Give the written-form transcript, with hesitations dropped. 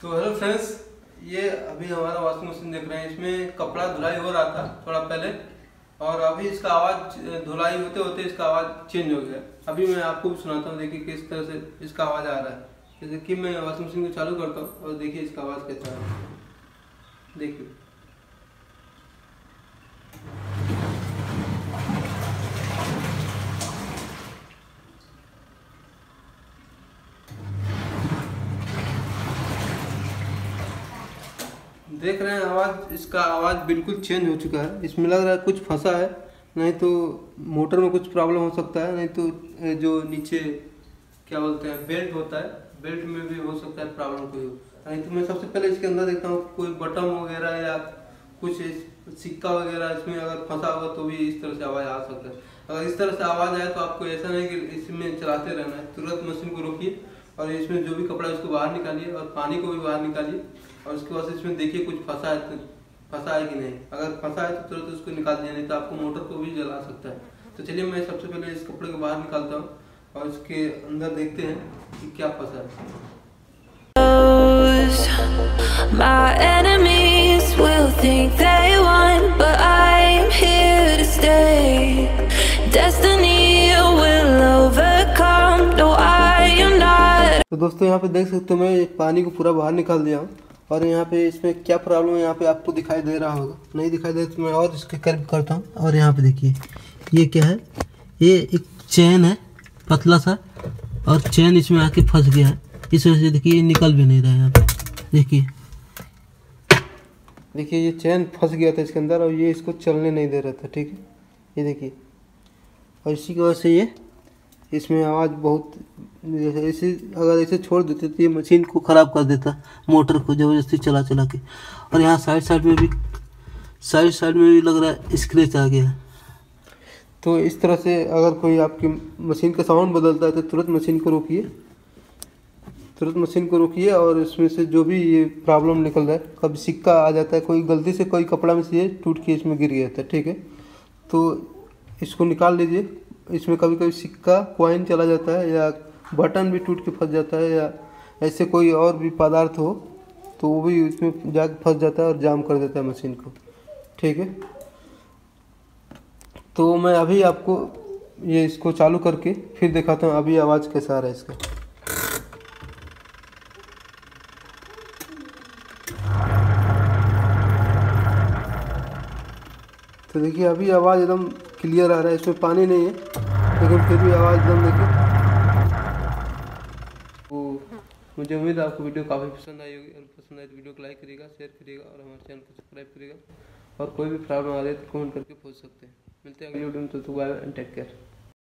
तो hello friends, ये अभी हमारा वॉशिंग मशीन देख रहे हैं। इसमें कपड़ा धुलाई हो रहा था थोड़ा पहले और अभी इसका आवाज़ धुलाई होते होते इसका आवाज़ चेंज हो गया। अभी मैं आपको भी सुनाता हूँ, देखिए किस तरह से इसका आवाज़ आ रहा है। जैसे कि मैं वॉशिंग मशीन को चालू करता हूँ और देखिए इसका आवाज़ कैसा आ रहा है। देखिए देख रहे हैं आवाज़, इसका आवाज़ बिल्कुल चेंज हो चुका है। इसमें लग रहा है कुछ फंसा है, नहीं तो मोटर में कुछ प्रॉब्लम हो सकता है, नहीं तो जो नीचे क्या बोलते हैं बेल्ट होता है, बेल्ट में भी हो सकता है प्रॉब्लम कोई हो। नहीं तो मैं सबसे पहले इसके अंदर देखता हूँ कोई बटन वगैरह या कुछ सिक्का वगैरह इसमें अगर फंसा होगा तो भी इस तरह से आवाज़ आ सकता है। अगर इस तरह से आवाज़ आए तो आपको ऐसा नहीं कि इसमें चलाते रहना है, तुरंत मशीन को रोकिए और इसमें जो भी कपड़ा है उसको बाहर निकालिए और पानी को भी बाहर निकालिए। और उसके बाद इसमें देखिए कुछ फंसा है तो फंसा है कि नहीं, अगर फंसा है तो तुरंत उसको निकाल दिया, नहीं तो आपको मोटर को भी जला सकता है। तो चलिए मैं सबसे पहले इस कपड़े को बाहर निकालता हूँ और इसके अंदर देखते हैं कि क्या फंसा है। तो दोस्तों यहाँ पे देख सकते हो मैं पानी को पूरा बाहर निकाल दिया हूँ और यहाँ पे इसमें क्या प्रॉब्लम है यहाँ पे आपको दिखाई दे रहा होगा, नहीं दिखाई दे तो मैं और इसके करीब करता हूँ। और यहाँ पे देखिए ये क्या है, ये एक चैन है पतला सा और चैन इसमें आके फंस गया है, इस वजह से देखिए निकल भी नहीं रहा है। यहाँ पे देखिए देखिए ये चैन फंस गया था इसके अंदर और ये इसको चलने नहीं दे रहा था, ठीक है ये देखिए। और इसी की वजह से ये इसमें आवाज़ बहुत ऐसे, अगर ऐसे छोड़ देते तो ये मशीन को ख़राब कर देता, मोटर को ज़बरदस्ती चला चला के। और यहाँ साइड साइड में भी लग रहा है स्क्रैच आ गया। तो इस तरह से अगर कोई आपकी मशीन का साउंड बदलता है तो तुरंत मशीन को रोकिए और इसमें से जो भी ये प्रॉब्लम निकल रहा है, कभी सिक्का आ जाता है, कोई गलती से कोई कपड़ा में से टूट के इसमें गिर गया था, ठीक है तो इसको निकाल लीजिए। इसमें कभी कभी सिक्का कॉइन चला जाता है या बटन भी टूट के फंस जाता है या ऐसे कोई और भी पदार्थ हो तो वो भी इसमें जाकर फंस जाता है और जाम कर देता है मशीन को, ठीक है। तो मैं अभी आपको ये इसको चालू करके फिर दिखाता हूँ अभी आवाज़ कैसा आ रहा है इसका। तो देखिए अभी आवाज़ एकदम क्लियर आ रहा है, इसमें पानी नहीं है लेकिन फिर भी आवाज़ एकदम देखिए। तो मुझे उम्मीद है आपको वीडियो काफ़ी पसंद आई होगी, और पसंद आए तो वीडियो को लाइक करिएगा, शेयर करिएगा और हमारे चैनल को सब्सक्राइब करिएगा। और कोई भी प्रॉब्लम आ रही है तो कमेंट करके पूछ सकते हैं। मिलते हैं अगली वीडियो में, तो बाय एंड टेक केयर।